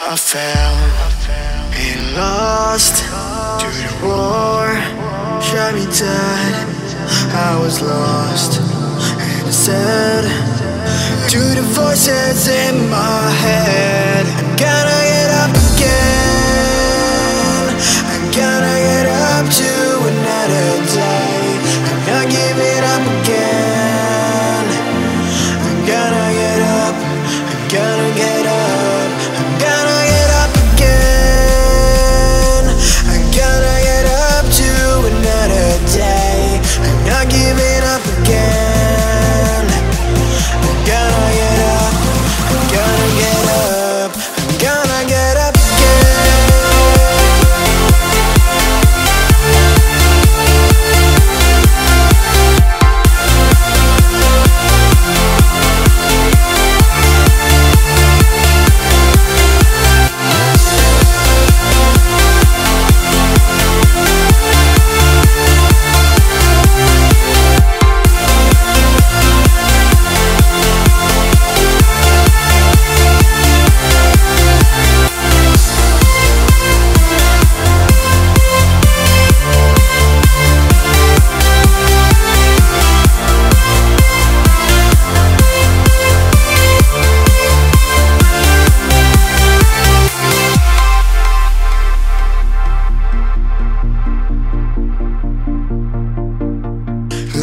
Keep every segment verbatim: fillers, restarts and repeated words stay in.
I fell and lost to the roar, shot me dead. I was lost and sad to the voices in my head. I'm gonna get up again, I'm gonna get up to another day. I'm not giving up again, I'm gonna get up, I'm gonna get up, I'm gonna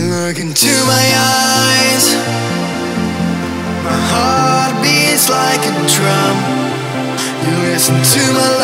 look into my eyes. My heart beats like a drum. You listen to my